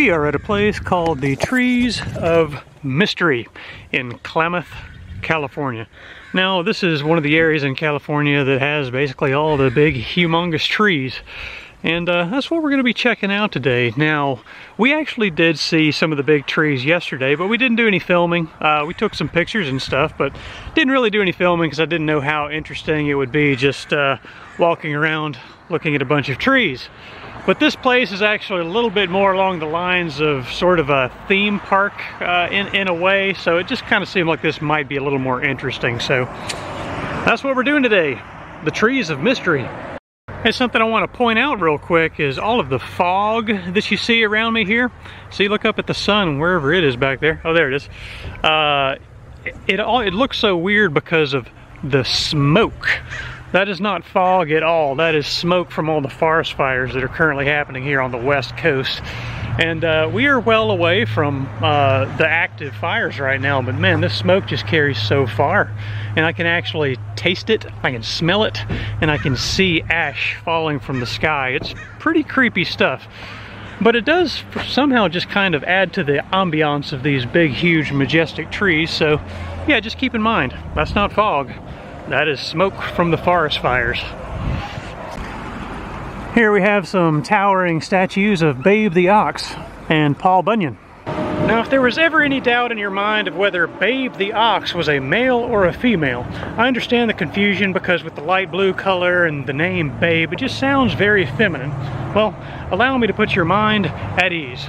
We are at a place called the Trees of Mystery in Klamath, California. Now, this is one of the areas in California that has basically all the big, humongous trees. And that's what we're going to be checking out today. Now, we actually did see some of the big trees yesterday, but we didn't do any filming. We took some pictures and stuff, but didn't really do any filming because I didn't know how interesting it would be just walking around looking at a bunch of trees. But this place is actually a little bit more along the lines of sort of a theme park in a way, so it just kind of seemed like this might be a little more interesting. So that's what we're doing today, the Trees of Mystery. And something I want to point out real quick is all of the fog that you see around me here. See, look up at the sun, wherever it is back there. Oh, there it is. It looks so weird because of the smoke. That is not fog at all. That is smoke from all the forest fires that are currently happening here on the west coast. And we are well away from the active fires right now, but man, this smoke just carries so far. And I can actually taste it, I can smell it, and I can see ash falling from the sky. It's pretty creepy stuff. But it does somehow just kind of add to the ambiance of these big, huge, majestic trees. So yeah, just keep in mind, that's not fog. That is smoke from the forest fires. Here we have some towering statues of Babe the Ox and Paul Bunyan. Now, if there was ever any doubt in your mind of whether Babe the Ox was a male or a female, I understand the confusion because with the light blue color and the name Babe, it just sounds very feminine. Well, allow me to put your mind at ease.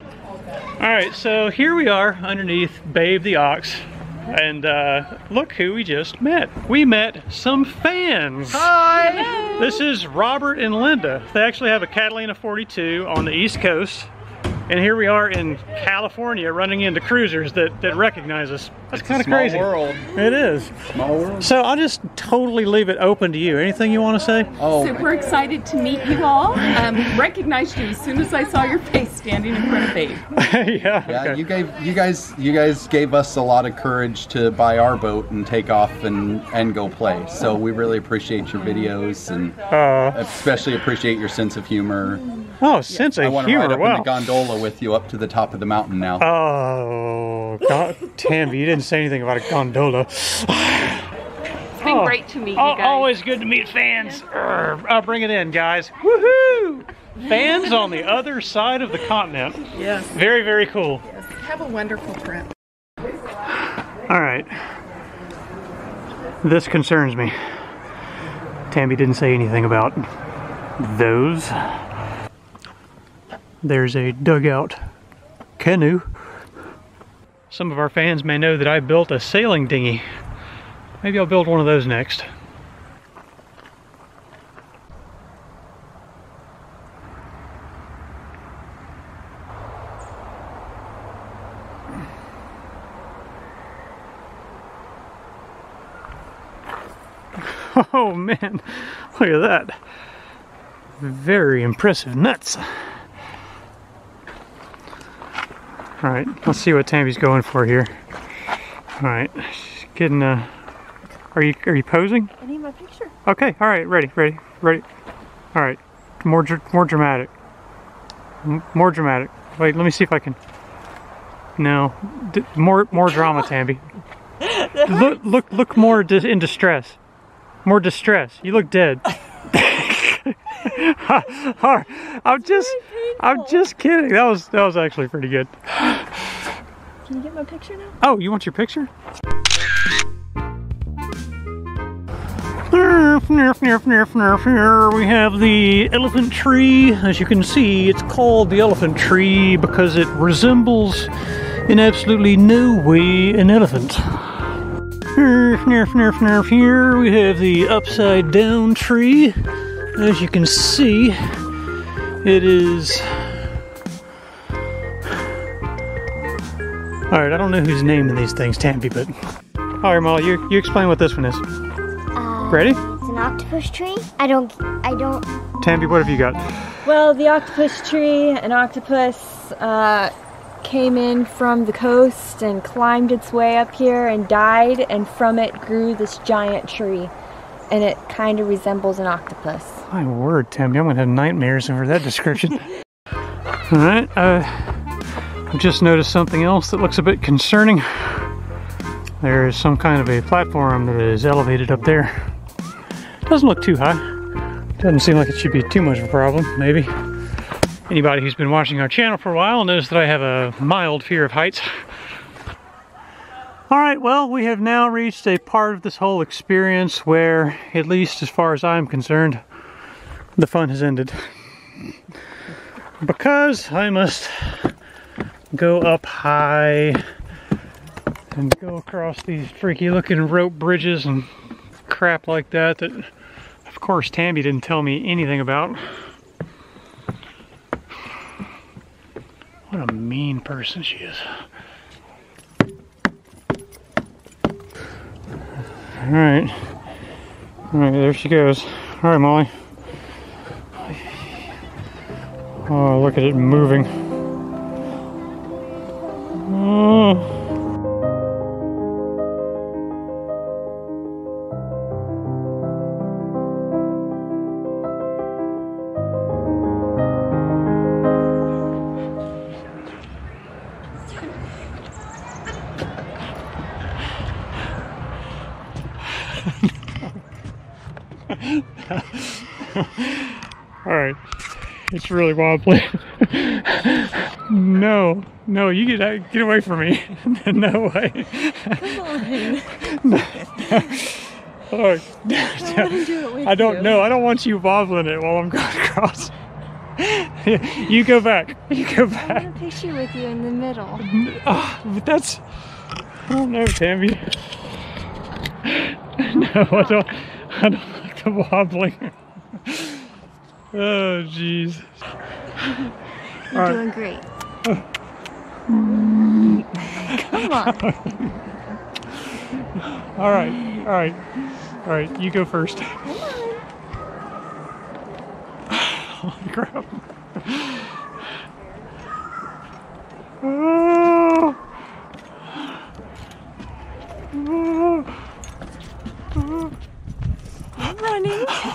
All right, so here we are underneath Babe the Ox. And look who we just met. We met some fans. Hi! Hello. This is Robert and Linda. They actually have a Catalina 42 on the East Coast. And here we are in California running into cruisers that recognize us. That's kind of crazy. Small world. It is. Small world. So I'll just totally leave it open to you. Anything you want to say? Oh. Super excited to meet you all. Recognized you as soon as I saw your face standing in front of Babe. Yeah. Yeah. Okay. You guys gave us a lot of courage to buy our boat and take off and go play. So we really appreciate your videos and especially appreciate your sense of humor. Oh, sense of humor! I want to ride up in the gondola with you up to the top of the mountain now. Oh, God, Tambi, you didn't say anything about a gondola. It's been great to meet you guys. Always good to meet fans. Bring it in, guys! Woohoo! Fans on the other side of the continent. Yes. Very, very cool. Yes. Have a wonderful trip. All right. This concerns me. Tambi didn't say anything about those. There's a dugout canoe. Some of our fans may know that I built a sailing dinghy. Maybe I'll build one of those next. Oh man, look at that. Very impressive nuts. All right, let's see what Tambi's going for here. All right, she's getting a... Are you posing? I need my picture. Okay, all right, ready. All right, more dramatic. Wait, let me see if I can. No, more drama, Tambi. Look more in distress. More distress. You look dead. I'm just kidding. That was actually pretty good. Can you get my picture now? Oh, you want your picture? We have the elephant tree. As you can see, it's called the elephant tree because it resembles in absolutely no way an elephant. Here we have the upside down tree. As you can see, it is... Alright, I don't know who's naming these things, Tambi, but... Alright, Molly, you explain what this one is. Ready? It's an octopus tree. I don't... Tambi, what have you got? Well, the octopus tree, an octopus came in from the coast and climbed its way up here and died, and from it grew this giant tree. and it kind of resembles an octopus. My word, Tambi, I'm going to have nightmares over that description. All right, I've just noticed something else that looks a bit concerning. There is some kind of a platform that is elevated up there. Doesn't look too high. Doesn't seem like it should be too much of a problem, maybe. Anybody who's been watching our channel for a while knows that I have a mild fear of heights. Alright, well, we have now reached a part of this whole experience where, at least as far as I'm concerned, the fun has ended. Because I must go up high and go across these freaky looking rope bridges and crap like that that, of course, Tambi didn't tell me anything about. What a mean person she is. Alright. Alright, there she goes. Alright, Molly. Oh, look at it moving. Oh. Alright, it's really wobbly. No, no, you get away from me. No way. Come on. No, no. Oh, I don't want you wobbling it while I'm going across. You go back. You go back. I want a picture with you in the middle. Oh, but that's... I don't know, Tambi. No, I don't like the wobbling. Oh, jeez. You're doing great. Come on. All right. You go first. Come on. Holy crap.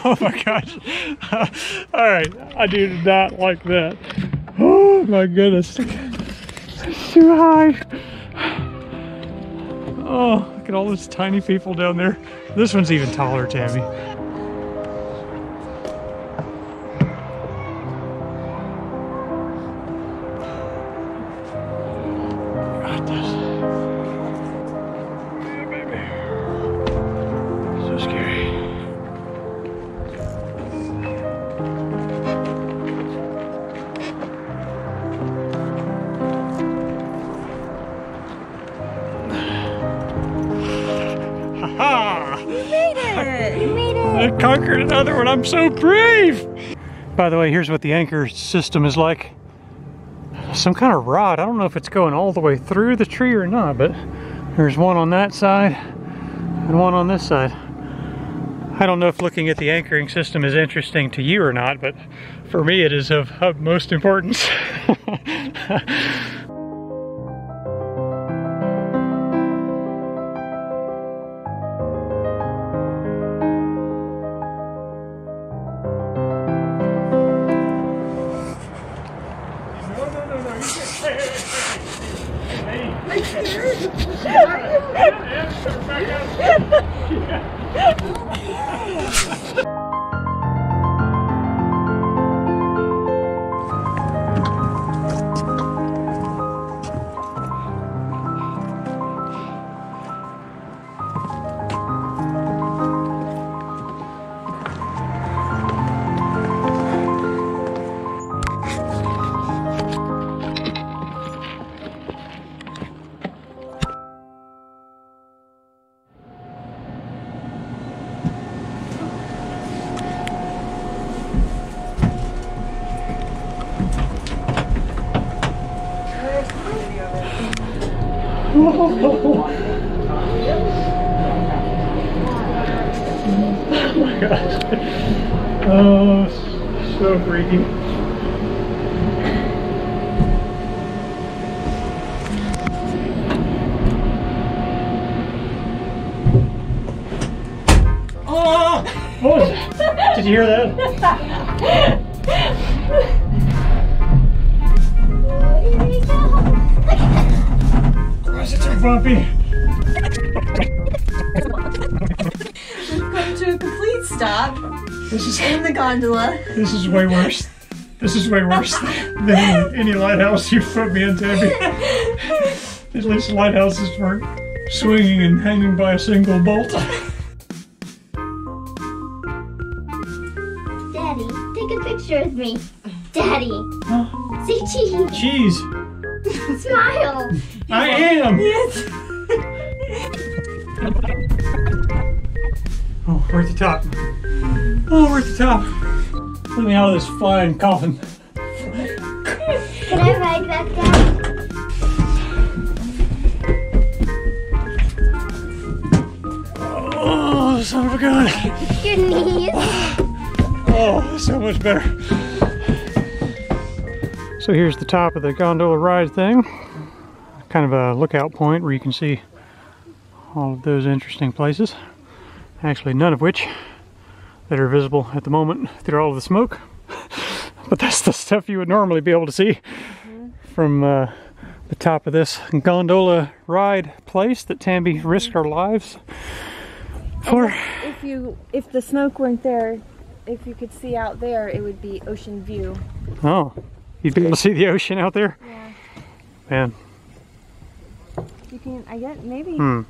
Oh my gosh. Alright, I do not like that. Oh my goodness. It's too high. Oh, look at all those tiny people down there. This one's even taller, Tambi. I conquered another one. I'm so brave. By the way, here's what the anchor system is like. Some kind of rod. I don't know if it's going all the way through the tree or not, but there's one on that side and one on this side. I don't know if looking at the anchoring system is interesting to you or not, but for me it is of utmost importance. Oh my gosh. Oh, so freaky. Oh! you hear that? It's too bumpy. We've come to a complete stop. This is in the gondola. This is way worse. This is way worse than any lighthouse you put me in, Tambi. At least lighthouses weren't swinging and hanging by a single bolt. Daddy, take a picture of me. Daddy, huh? Say cheese. Cheese. Smile! I am! Yes! Oh, we're at the top. Oh, we're at the top. Let me out of this flying coffin. Can I ride back down? Oh, son of a gun. Your knees. Oh, so much better. So here's the top of the gondola ride thing. Kind of a lookout point where you can see all of those interesting places. Actually, none of which that are visible at the moment through all of the smoke. But that's the stuff you would normally be able to see from the top of this gondola ride place that Tambi risked our lives for. If the smoke weren't there, if you could see out there, it would be ocean view. Oh. You'd be able to see the ocean out there? Yeah. Man. You can, I guess, maybe. Hmm.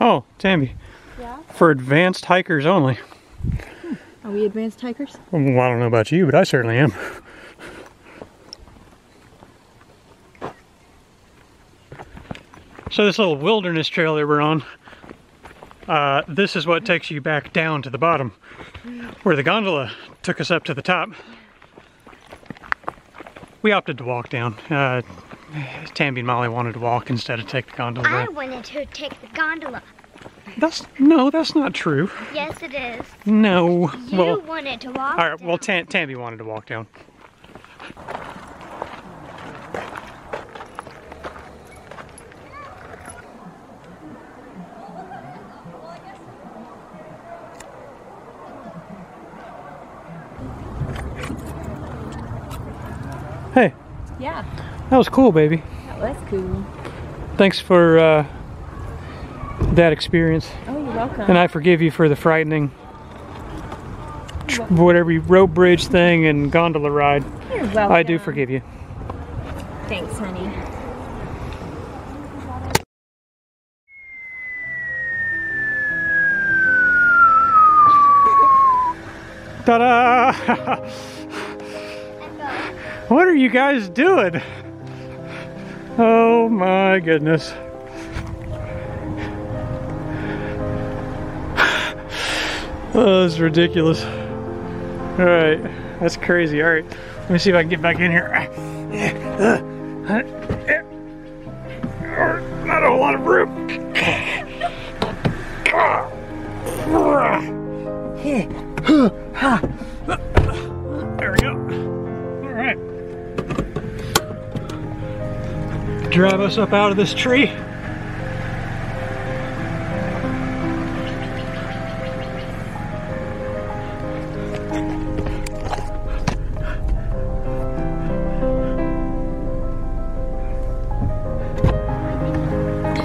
Oh, Tambi. Yeah? For advanced hikers only. Hmm. Are we advanced hikers? Well, I don't know about you, but I certainly am. So this little wilderness trail that we're on, this is what takes you back down to the bottom, where the gondola took us up to the top. We opted to walk down. Tambi and Molly wanted to walk instead of take the gondola. I wanted to take the gondola. That's not true. Yes, it is. No. You wanted to walk. All right. Down. Well, Tambi wanted to walk down. Hey. Yeah. That was cool, baby. That was cool. Thanks for that experience. Oh, you're welcome. And I forgive you for the frightening rope bridge thing and gondola ride. You're welcome. I do forgive you. Thanks, honey. Ta-da! What are you guys doing? Oh my goodness. Oh, this is ridiculous. All right, that's crazy. All right, let me see if I can get back in here. Not a whole lot of room. There we go. All right. Drive us up out of this tree.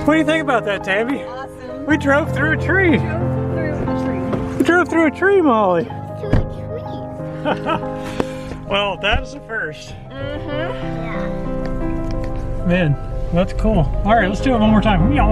What do you think about that, Tambi? Awesome. We drove through a tree. We drove through a tree. We drove through a tree, Molly. Through a tree. Well, that's the first. Mm-hmm. Yeah. Man, that's cool. All right, let's do it one more time. Meow.